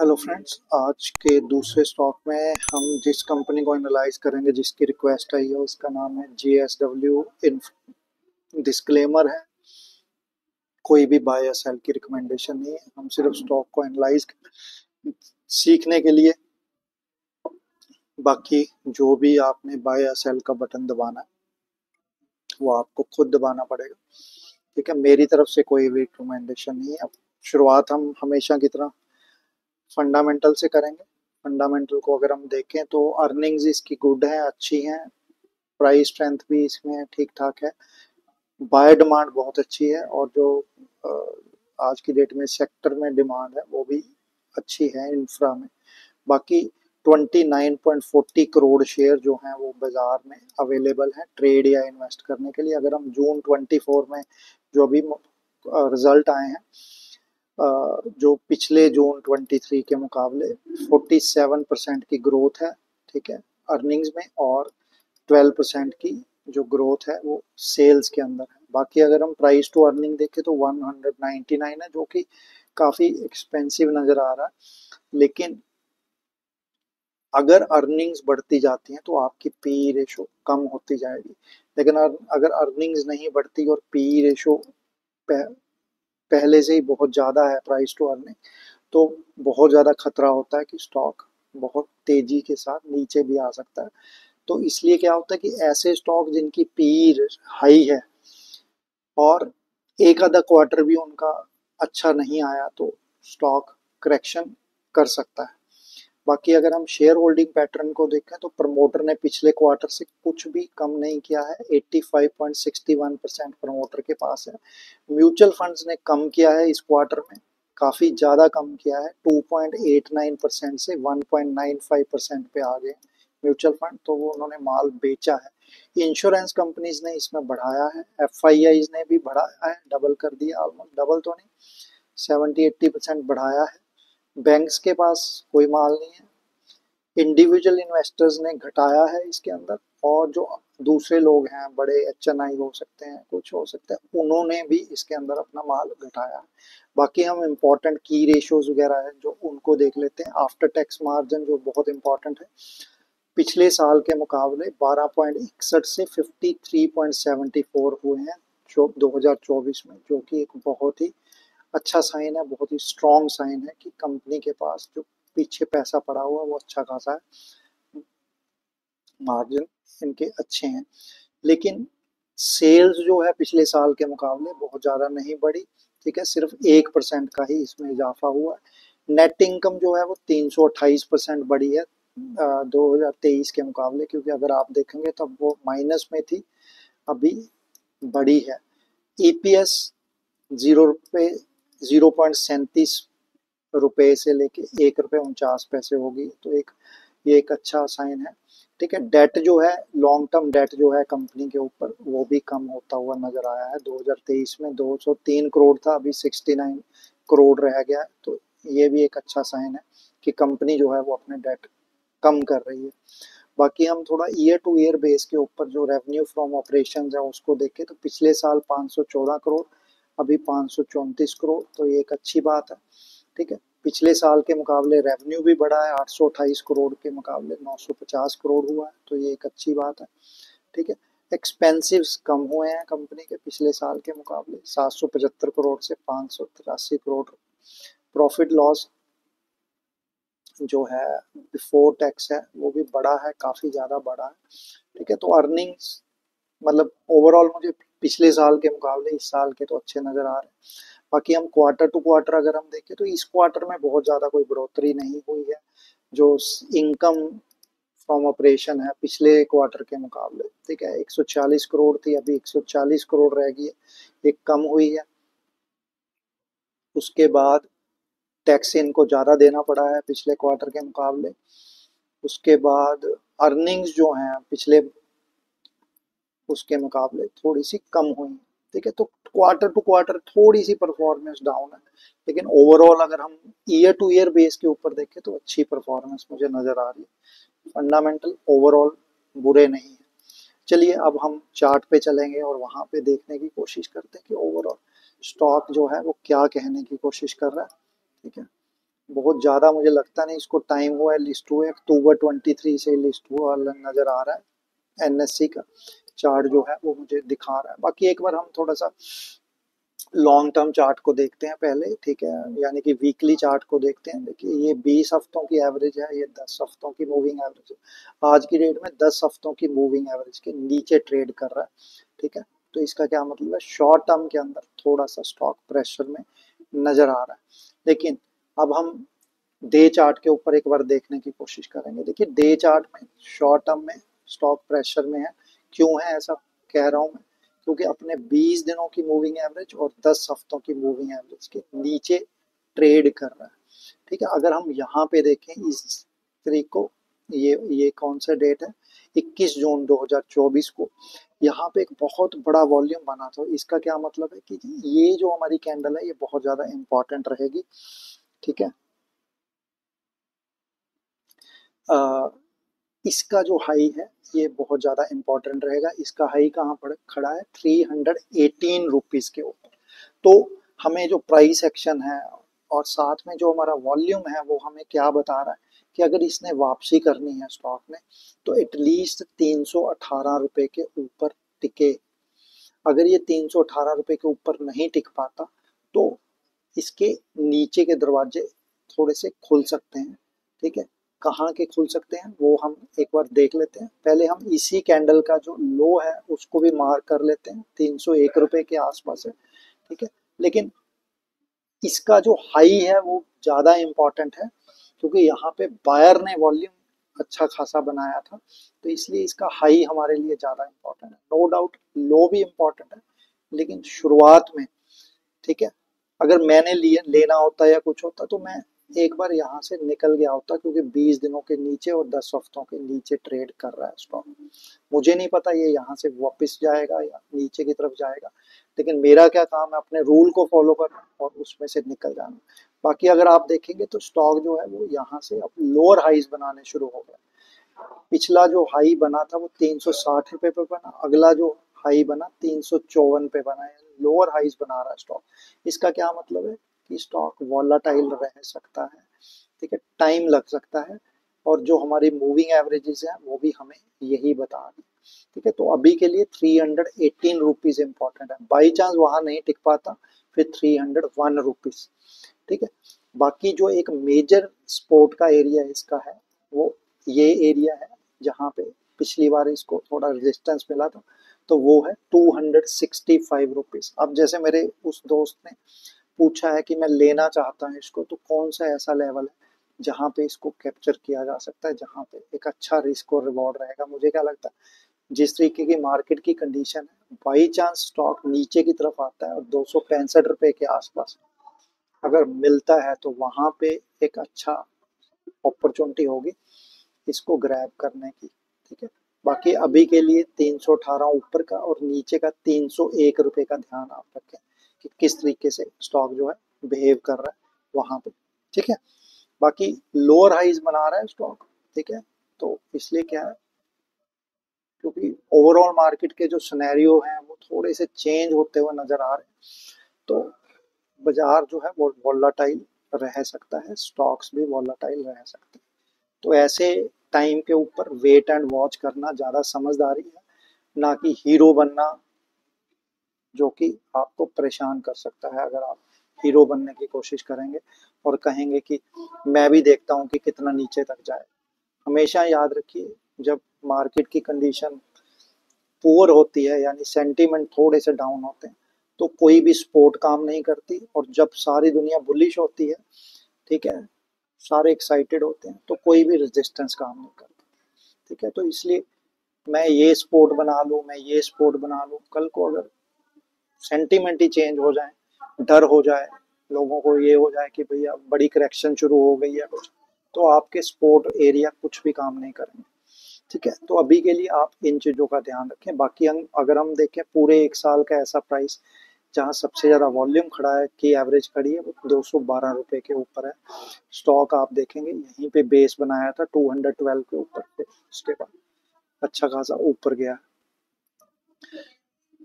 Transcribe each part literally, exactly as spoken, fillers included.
Hello friends, आज के दूसरे स्टॉक में हम जिस कंपनी को एनालाइज करेंगे जिसकी रिक्वेस्ट आई है उसका नाम है J S W infra. Disclaimer है, कोई भी बाय या सेल की रिकमेंडेशन नहीं है, हम सिर्फ स्टॉक को एनालाइज सीखने के लिए, बाकी जो भी आपने बाय या सेल का बटन दबाना है वो आपको खुद दबाना पड़ेगा, ठीक है। मेरी तरफ से कोई भी रिकमेंडेशन नहीं है। शुरुआत हम हमेशा की तरह फंडामेंटल से करेंगे। फंडामेंटल को अगर हम देखें तो अर्निंग्स इसकी गुड हैं, अच्छी हैं, प्राइस स्ट्रेंथ भी इसमें ठीक ठाक है, बाय डिमांड बहुत अच्छी है और जो आज की डेट में सेक्टर में डिमांड है वो भी अच्छी है इंफ्रा में। बाकी उनतीस पॉइंट चार शून्य करोड़ शेयर जो हैं वो बाज़ार में अवेलेबल हैं ट्रेड या इन्वेस्ट करने के लिए। अगर हम जून चौबीस में जो अभी रिजल्ट आए हैं Uh, जो पिछले जून तेईस के मुकाबले सैंतालीस परसेंट की ग्रोथ है, ठीक है, अर्निंग्स में, और बारह परसेंट की जो ग्रोथ है वो सेल्स के अंदर है। बाकी अगर हम प्राइस टू अर्निंग देखें तो एक सौ निन्यानवे है, जो कि काफ़ी एक्सपेंसिव नज़र आ रहा है, लेकिन अगर अर्निंग्स बढ़ती जाती हैं तो आपकी पी रेशो कम होती जाएगी। लेकिन अगर अर्निंग्स नहीं बढ़ती और पी रेशो पहले से ही बहुत ज़्यादा है प्राइस टू अर्निंग, तो बहुत ज़्यादा खतरा होता है कि स्टॉक बहुत तेज़ी के साथ नीचे भी आ सकता है। तो इसलिए क्या होता है कि ऐसे स्टॉक जिनकी पी हाई है और एक आधा क्वार्टर भी उनका अच्छा नहीं आया तो स्टॉक करेक्शन कर सकता है। बाकी अगर हम शेयर होल्डिंग पैटर्न को देखें तो प्रमोटर ने पिछले क्वार्टर से कुछ भी कम नहीं किया है, पचासी पॉइंट छह एक परसेंट प्रमोटर के पास है। म्यूचुअल फंड्स ने कम किया है इस क्वार्टर में, काफ़ी ज़्यादा कम किया है, दो पॉइंट आठ नौ परसेंट से एक पॉइंट नौ पाँच परसेंट पे आ गए म्यूचुअल फंड, तो वो उन्होंने माल बेचा है। इंश्योरेंस कंपनीज ने इसमें बढ़ाया है, एफ आई आईज ने भी बढ़ाया है, डबल कर दिया, ऑलमोस्ट डबल तो नहीं, सेवेंटी एट्टी परसेंट बढ़ाया है। बैंक्स के पास कोई माल नहीं है, इंडिविजुअल इन्वेस्टर्स ने घटाया है इसके अंदर, और जो दूसरे लोग हैं, बड़े एच एन आई हो सकते हैं, कुछ हो सकते हैं, उन्होंने भी इसके अंदर अपना माल घटाया है। बाकी हम इम्पॉर्टेंट की रेशोज़ वगैरह हैं जो उनको देख लेते हैं। आफ्टर टैक्स मार्जिन जो बहुत इम्पॉर्टेंट है, पिछले साल के मुकाबले बारह पॉइंट इकसठ से fifty three point seventy four हुए हैं जो दो हज़ार चौबीस में, जो कि एक बहुत ही अच्छा साइन है, बहुत ही स्ट्रॉन्ग साइन है कि कंपनी के पास जो पीछे पैसा पड़ा हुआ है वो अच्छा खासा है, मार्जिन इनके अच्छे हैं। लेकिन सेल्स जो है पिछले साल के मुकाबले बहुत ज़्यादा नहीं बढ़ी, ठीक है, सिर्फ एक परसेंट का ही इसमें इजाफा हुआ है। नेट इनकम जो है वो तीन सौ अट्ठाईस परसेंट बढ़ी है दो हज़ार तेईस के मुकाबले, क्योंकि अगर आप देखेंगे तब वो माइनस में थी, अभी बढ़ी है। ई पी एस जीरो रुपये जीरो पॉइंट सैंतीस रुपये से लेके एक रुपये उनचास पैसे होगी, तो एक ये एक अच्छा साइन है, ठीक है। डेट जो है, लॉन्ग टर्म डेट जो है कंपनी के ऊपर, वो भी कम होता हुआ नज़र आया है। दो हज़ार तेईस में दो सौ तीन करोड़ था, अभी उनहत्तर करोड़ रह गया, तो ये भी एक अच्छा साइन है कि कंपनी जो है वो अपने डेट कम कर रही है। बाकी हम थोड़ा ईयर टू ईयर बेस के ऊपर जो रेवेन्यू फ्रॉम ऑपरेशन है उसको देखें तो पिछले साल पाँच सौ चौदह करोड़, अभी पाँच सौ चौंतीस करोड़, तो ये एक अच्छी बात है, ठीक है। पिछले साल के मुकाबले रेवेन्यू भी बढ़ा है, आठ सौ अट्ठाईस करोड़ के मुकाबले नौ सौ पचास करोड़ हुआ है, तो ये एक अच्छी बात है, ठीक है। एक्सपेंसिव्स कम हुए हैं कंपनी के पिछले साल के मुकाबले, सात सौ पचहत्तर करोड़ से पाँच सौ तिरासी करोड़। प्रॉफिट लॉस जो है बिफोर टैक्स है वो भी बड़ा है, काफ़ी ज़्यादा बड़ा है, ठीक है। तो अर्निंग्स मतलब ओवरऑल मुझे पिछले साल के मुकाबले इस साल के तो अच्छे नज़र आ रहे हैं। बाकी हम क्वार्टर टू क्वार्टर अगर हम देखें तो इस क्वार्टर में बहुत ज़्यादा कोई बढ़ोतरी नहीं हुई है। जो इनकम फ्रॉम ऑपरेशन है पिछले क्वार्टर के मुकाबले, ठीक है, एक सौ चालीस करोड़ थी, अभी एक सौ चालीस करोड़ रह गई है, एक कम हुई है। उसके बाद टैक्स इनको ज़्यादा देना पड़ा है पिछले क्वार्टर के मुकाबले। उसके बाद अर्निंग्स जो हैं पिछले उसके मुकाबले थोड़ी सी कम हुई, ठीक है। तो क्वार्टर टू क्वार्टर थोड़ी सी परफॉर्मेंस डाउन है, लेकिन ओवरऑल अगर हम ईयर टू ईयर बेस के ऊपर देखें तो अच्छी परफॉर्मेंस मुझे नज़र आ रही है। फंडामेंटल ओवरऑल बुरे नहीं है। चलिए अब हम चार्ट पे चलेंगे और वहाँ पे देखने की कोशिश करते हैं कि ओवरऑल स्टॉक जो है वो क्या कहने की कोशिश कर रहा है, ठीक है। बहुत ज़्यादा मुझे लगता नहीं इसको टाइम हुआ है लिस्ट हुए, अक्टूबर तेईस से लिस्ट हुआ नज़र आ रहा है। एनएससी का चार्ट जो है वो मुझे दिखा रहा है। बाकी एक बार हम थोड़ा सा लॉन्ग टर्म चार्ट को देखते हैं पहले, ठीक है, यानी कि वीकली चार्ट को देखते हैं। देखिए ये बीस हफ्तों की एवरेज है, ये दस हफ्तों की मूविंग एवरेज है। आज की डेट में दस हफ्तों की मूविंग एवरेज के नीचे ट्रेड कर रहा है, ठीक है। तो इसका क्या मतलब है, शॉर्ट टर्म के अंदर थोड़ा सा स्टॉक प्रेशर में नजर आ रहा है। लेकिन अब हम डे चार्ट के ऊपर एक बार देखने की कोशिश करेंगे। देखिए डे चार्ट में शॉर्ट टर्म में स्टॉक प्रेशर में है। क्यों है ऐसा कह रहा हूँ मैं, क्योंकि अपने बीस दिनों की मूविंग एवरेज और दस हफ्तों की मूविंग एवरेज के नीचे ट्रेड कर रहा है, ठीक है। अगर हम यहाँ पे देखें इस तरीक को, ये ये कौन सा डेट है, इक्कीस जून दो हज़ार चौबीस को यहाँ पे एक बहुत बड़ा वॉल्यूम बना था। इसका क्या मतलब है कि ये जो हमारी कैंडल है ये बहुत ज़्यादा इम्पोर्टेंट रहेगी, ठीक है। आ, इसका जो हाई है ये बहुत ज़्यादा इम्पोर्टेंट रहेगा। इसका हाई कहाँ पर खड़ा है, थ्री हंड्रेड एटीन रुपीज़ के ऊपर। तो हमें जो प्राइस एक्शन है और साथ में जो हमारा वॉल्यूम है वो हमें क्या बता रहा है कि अगर इसने वापसी करनी है स्टॉक में तो एटलीस्ट तीन सौ अठारह रुपये के ऊपर टिके। अगर ये तीन सौ अठारह रुपये के ऊपर नहीं टिक पाता तो इसके नीचे के दरवाजे थोड़े से खुल सकते हैं, ठीक है। कहाँ के खुल सकते हैं वो हम एक बार देख लेते हैं। पहले हम इसी कैंडल का जो लो है उसको भी मार्क कर लेते हैं, तीन सौ एक रुपये के आसपास है, ठीक है। लेकिन इसका जो हाई है वो ज़्यादा इम्पॉर्टेंट है क्योंकि यहाँ पे बायर ने वॉल्यूम अच्छा खासा बनाया था, तो इसलिए इसका हाई हमारे लिए ज़्यादा इम्पॉर्टेंट है। नो डाउट लो भी इम्पॉर्टेंट है, लेकिन शुरुआत में, ठीक है, अगर मैंने लिए लेना होता या कुछ होता तो मैं एक बार यहाँ से निकल गया होता, क्योंकि बीस दिनों के नीचे और दस हफ्तों के नीचे ट्रेड कर रहा है स्टॉक। मुझे नहीं पता ये यहाँ से वापस जाएगा या नीचे की तरफ जाएगा, लेकिन मेरा क्या काम है, अपने रूल को फॉलो करना और उसमें से निकल जाना। बाकी अगर आप देखेंगे तो स्टॉक जो है वो यहाँ से अब लोअर हाईज बनाने शुरू हो गया। पिछला जो हाई बना था वो तीन सौ साठ रुपये पे बना, अगला जो हाई बना तीन सौ चौवन पे बना, लोअर हाईज बना रहा है स्टॉक। इसका क्या मतलब है कि स्टॉक वॉलाटाइल रह सकता है, ठीक है, टाइम लग सकता है। और जो हमारी मूविंग एवरेजेस हैं वो भी हमें यही बता रही, ठीक है। तो अभी के लिए three hundred eighteen rupees important है। बाई चांस वहाँ नहीं टिक पाता फिर थ्री हंड्रेड वन रुपीज़, ठीक है। बाकी जो एक मेजर सपोर्ट का एरिया इसका है वो ये एरिया है जहाँ पे पिछली बार इसको थोड़ा रेजिस्टेंस मिला था, तो वो है two hundred sixty five rupees. अब जैसे मेरे उस दोस्त ने पूछा है कि मैं लेना चाहता हूँ इसको, तो कौन सा ऐसा लेवल है जहाँ पे इसको कैप्चर किया जा सकता है, जहाँ पे एक अच्छा रिस्क और रिवॉर्ड रहेगा। मुझे क्या लगता है जिस तरीके की मार्केट की कंडीशन है, बाई चांस स्टॉक नीचे की तरफ आता है और दो सौ पैंसठ रुपये के आसपास अगर मिलता है तो वहाँ पे एक अच्छा अपॉर्चुनिटी होगी इसको ग्रैब करने की, ठीक है। बाकी अभी के लिए तीन सौ अठारह ऊपर का और नीचे का तीन सौ एक रुपये का ध्यान आप रखें कि किस तरीके से स्टॉक जो है बिहेव कर रहा है वहाँ पे, ठीक है। बाकी लोअर हाइज बना रहा है स्टॉक, ठीक है। तो इसलिए क्या है, क्योंकि ओवरऑल मार्केट के जो सिनेरियो हैं वो थोड़े से चेंज होते हुए नजर आ रहे हैं, तो बाजार जो है वो वॉलाटाइल रह सकता है, स्टॉक्स भी वॉलाटाइल रह सकते हैं। तो ऐसे टाइम के ऊपर वेट एंड वॉच करना ज़्यादा समझदारी है, ना कि हीरो बनना जो कि आपको परेशान कर सकता है। अगर आप हीरो बनने की कोशिश करेंगे और कहेंगे कि मैं भी देखता हूं कि कितना नीचे तक जाए। हमेशा याद रखिए जब मार्केट की कंडीशन पुअर होती है, यानी सेंटीमेंट थोड़े से डाउन होते हैं, तो कोई भी सपोर्ट काम नहीं करती। और जब सारी दुनिया बुलिश होती है, ठीक है, सारे एक्साइटेड होते हैं, तो कोई भी रेजिस्टेंस काम नहीं करता, ठीक है। तो इसलिए मैं ये सपोर्ट बना लूँ, मैं ये सपोर्ट बना लूँ, कल को अगर सेंटीमेंट ही चेंज हो जाए, डर हो जाए, लोगों को ये हो जाए कि भैया बड़ी करेक्शन शुरू हो गई है कुछ, तो आपके सपोर्ट एरिया कुछ भी काम नहीं करेंगे, ठीक है। तो अभी के लिए आप इन चीज़ों का ध्यान रखें। बाकी हम अगर हम देखें पूरे एक साल का ऐसा प्राइस जहाँ सबसे ज़्यादा वॉल्यूम खड़ा है कि एवरेज खड़ी है, वो दो सौ बारह रुपये के ऊपर है। स्टॉक आप देखेंगे यहीं पे बेस बनाया था टू हंड्रेड ट्वेल्व के ऊपर, उसके बाद अच्छा खासा ऊपर गया।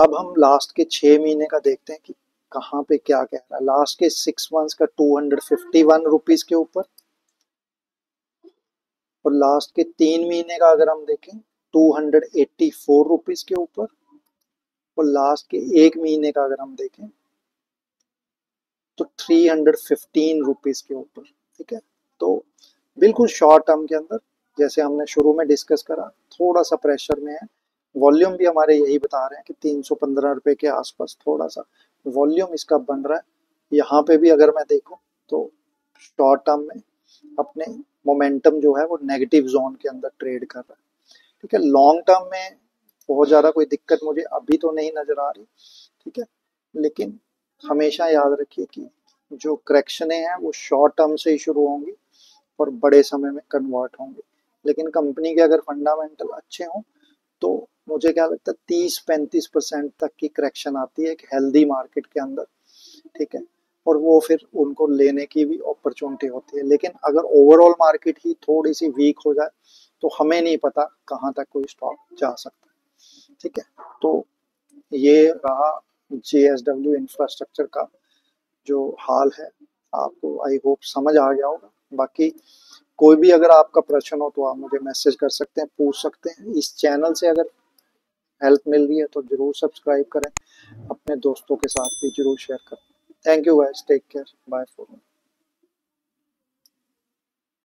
अब हम लास्ट के छः महीने का देखते हैं कि कहाँ पे क्या कह रहा है। लास्ट के सिक्स मंथ्स का two hundred fifty one rupees के ऊपर, और लास्ट के तीन महीने का अगर हम देखें two hundred eighty four rupees के ऊपर, और लास्ट के एक महीने का अगर हम देखें तो थ्री हंड्रेड फिफ्टीन रुपीज के ऊपर। ठीक है, तो बिल्कुल शॉर्ट टर्म के अंदर जैसे हमने शुरू में डिस्कस करा, थोड़ा सा प्रेशर में है। वॉल्यूम भी हमारे यही बता रहे हैं कि तीन सौ पंद्रह रुपए के आसपास थोड़ा सा वॉल्यूम इसका बन रहा है। यहाँ पे भी अगर मैं देखूँ तो शॉर्ट टर्म में अपने मोमेंटम जो है वो नेगेटिव जोन के अंदर ट्रेड कर रहा है। ठीक है, लॉन्ग टर्म में बहुत ज़्यादा कोई दिक्कत मुझे अभी तो नहीं नज़र आ रही। ठीक है, लेकिन हमेशा याद रखिए कि जो करेक्शनें हैं वो शॉर्ट टर्म से ही शुरू होंगी और बड़े समय में कन्वर्ट होंगे। लेकिन कंपनी के अगर फंडामेंटल अच्छे हों तो मुझे क्या लगता है तीस पैंतीस परसेंट तक की करेक्शन आती है एक हेल्दी मार्केट के अंदर। ठीक है, और वो फिर उनको लेने की भी अपॉर्चुनिटी होती है। लेकिन अगर ओवरऑल मार्केट ही थोड़ी सी वीक हो जाए तो हमें नहीं पता कहाँ तक कोई स्टॉक जा सकता है। ठीक है, तो ये रहा जे एस डब्ल्यू इंफ्रास्ट्रक्चर का जो हाल है, आपको आई होप समझ आ गया होगा। बाकी कोई भी अगर आपका प्रश्न हो तो आप मुझे मैसेज कर सकते हैं, पूछ सकते हैं। इस चैनल से अगर हेल्प मिल रही है तो जरूर सब्सक्राइब करें, अपने दोस्तों के साथ भी जरूर शेयर करें। Thank you guys, take care, bye for now.